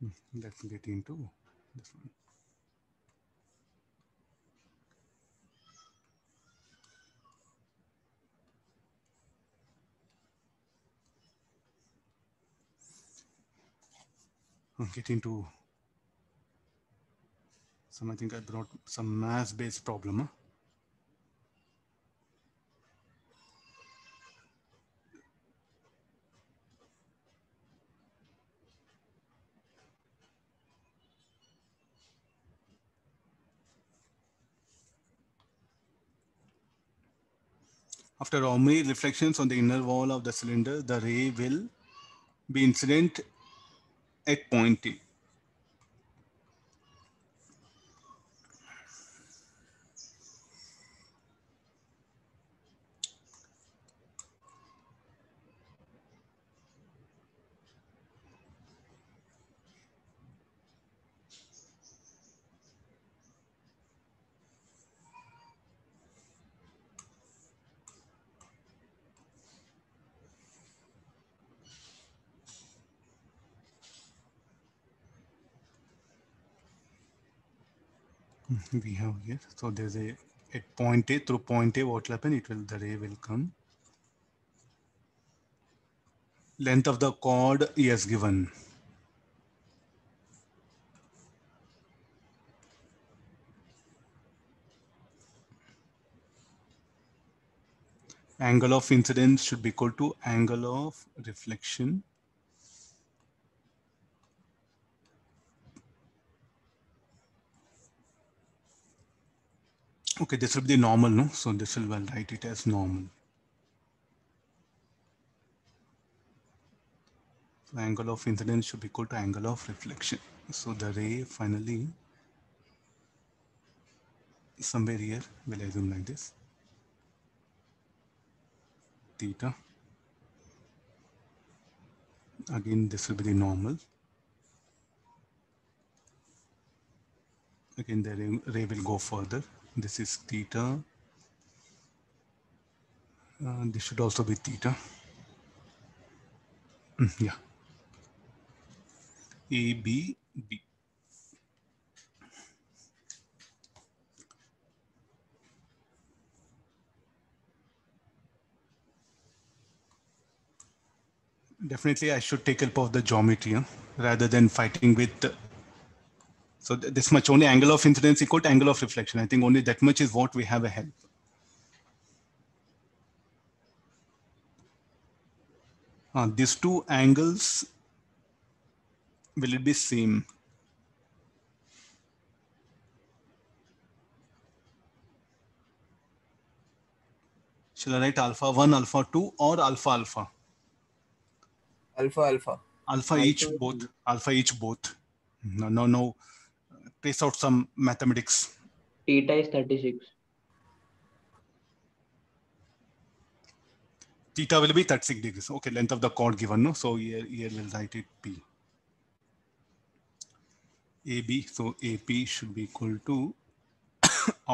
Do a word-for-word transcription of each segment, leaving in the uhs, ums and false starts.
Let's get into this one. Get into some, I think I brought some mass based problem. Huh? After how many reflections on the inner wall of the cylinder, the ray will be incident at point T. We have here, so there's a at point A through point A. What will happen? It will the ray will come. Length of the cord is given. Angle of incidence should be equal to angle of reflection. Okay, this will be the normal, no? So this will, well, write it as normal. So angle of incidence should be equal to angle of reflection. So the ray finally, somewhere here, we'll assume like this. Theta. Again, this will be the normal. Again, the ray, ray will go further. This is theta. Uh, this should also be theta. Mm, yeah. A, B, B. Definitely, I should take help of the geometry, huh? Rather than fighting with. Uh, So this much only angle of incidence equal to angle of reflection. I think only that much is what we have a help. Uh, these two angles, will it be same? Shall I write alpha one, alpha two, or alpha alpha? Alpha alpha. Alpha each both. Alpha each both. No no no. Trace out some mathematics. Theta is thirty-six. Theta will be thirty-six degrees. Okay, length of the chord given, no? So here, here we'll write it P. A B, so A P should be equal to,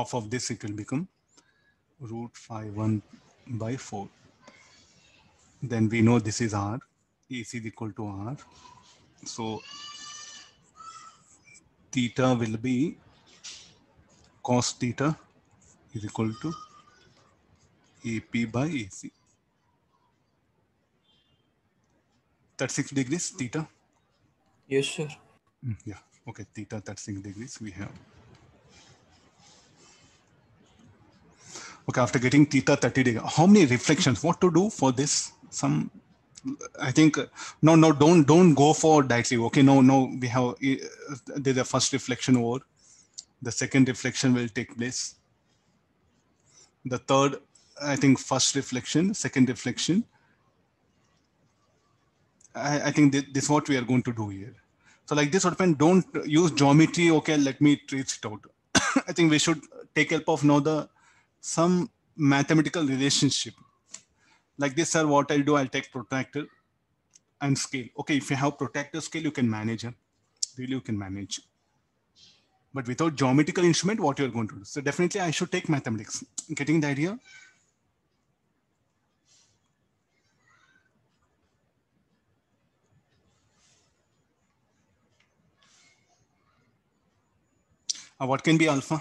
off of this it will become root five one by four. Then we know this is R. A C is equal to R. So theta will be cos theta is equal to A P by A C. thirty-six degrees theta? Yes, sir. Mm, yeah, okay, theta thirty-six degrees we have. Okay, after getting theta thirty degrees, how many reflections? What to do for this? Some, I think, no, no, don't, don't go for directly. Okay, no, no, we have uh, the first reflection over. The second reflection will take place. The third, I think, first reflection, second reflection. I, I think th this is what we are going to do here. So like this, don't use geometry. Okay, let me trace it out. I think we should take help of now the some mathematical relationship. Like this, sir, what I'll do, I'll take protractor and scale. Okay, if you have protractor scale, you can manage it. Really, you can manage. But without geometrical instrument, what you're going to do? So definitely I should take mathematics. Getting the idea? Uh, what can be alpha?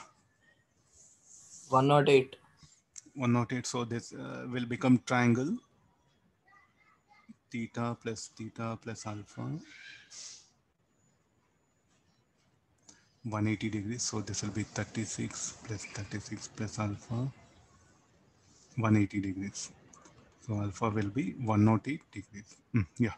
one oh eight. one oh eight. So this uh, will become triangle theta plus theta plus alpha. one hundred eighty degrees. So this will be thirty-six plus thirty-six plus alpha. one hundred eighty degrees. So alpha will be one hundred eight degrees. Mm, yeah.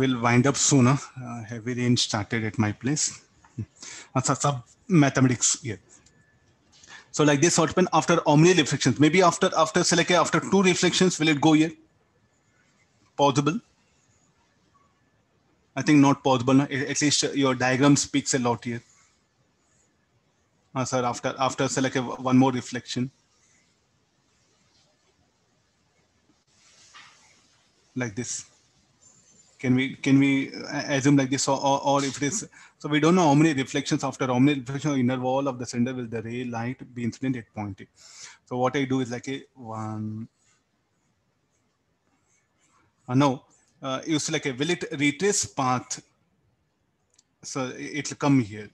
We'll wind up sooner. Uh, heavy rain started at my place. That's some mathematics here. So like this sort of after how many reflections? Maybe after after select after two reflections, will it go here? Possible? I think not possible. No? At least your diagram speaks a lot here. Uh, sir, after after select one more reflection. Like this. Can we can we assume like this, or, or, or if it is, so we don't know how many reflections after how many reflections of inner wall of the cylinder will the ray light be incident at point A. So what I do is like a one. Uh, no, uh, you select a will it retrace path. So it will come here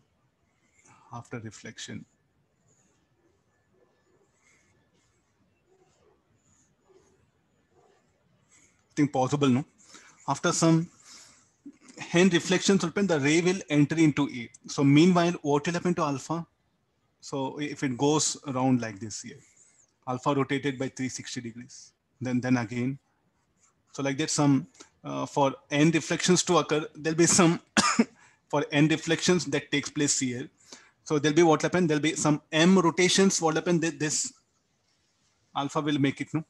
after reflection. I think possible, no? After some hand reflections, the ray will enter into A. So meanwhile, what will happen to alpha? So if it goes around like this here, alpha rotated by three hundred sixty degrees, then then again. So like that, some uh, for n reflections to occur, there'll be some for n reflections that takes place here. So there'll be what happen? There'll be some m rotations. What happen? This alpha will make it, no?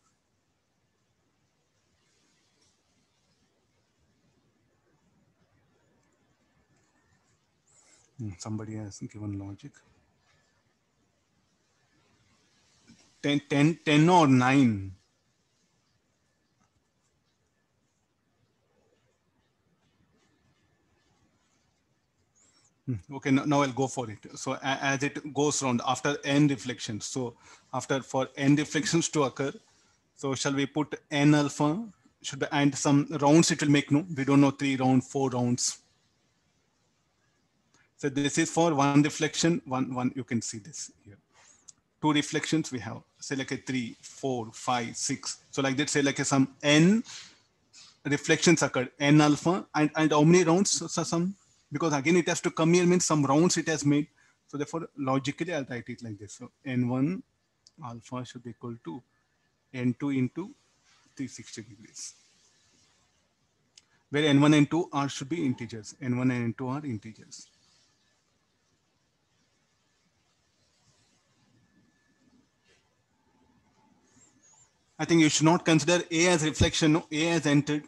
Somebody has given logic. ten, ten, ten or nine. Okay, now I'll go for it. So as it goes round after n reflections. So after for n reflections to occur, so shall we put n alpha? Should be, and some rounds it will make, no? We don't know, three rounds, four rounds. So this is for one reflection, one, one, you can see this here. Two reflections we have, say like a three, four, five, six. So like that, say like a some n reflections occurred, n alpha, and, and how many rounds? So some, because again, it has to come here, means some rounds it has made. So therefore, logically, I'll write it like this. So n one alpha should be equal to n two into three hundred sixty degrees. Where n one and n two are should be integers. n one and n two are integers. I think you should not consider A as reflection. No, A has entered.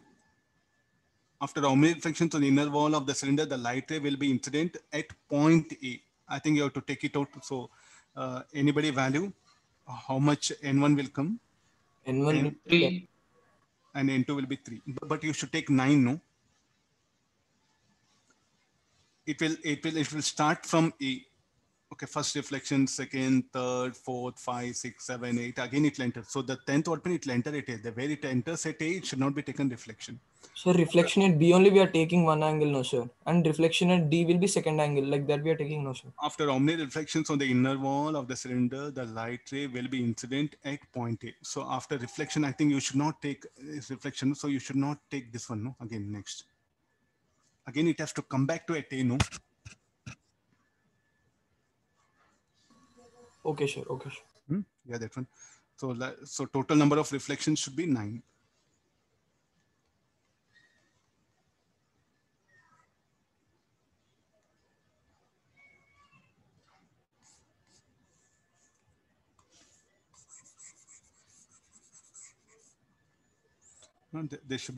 After how many reflections on the inner wall of the cylinder, the light ray will be incident at point A. I think you have to take it out. So uh, anybody value how much n one will come? n one will be three. And n two will be three. But you should take nine, no? It will, it will, it will start from A. Okay, first reflection, second, third, fourth, five, six, seven, eight. Again, it will enter. So the tenth odd pin, it will enter at A. The way it enters at A, it should not be taken reflection. So reflection at B only we are taking one angle, no sir. And reflection at D will be second angle. Like that we are taking, no sir. After how many reflections on the inner wall of the cylinder, the light ray will be incident at point A. So after reflection, I think you should not take this reflection. So you should not take this one, no? Again, next. Again, it has to come back to at A, no? Okay, sure. Okay, sure. Hmm? Yeah, that one. So, so total number of reflections should be nine. No, they, they should be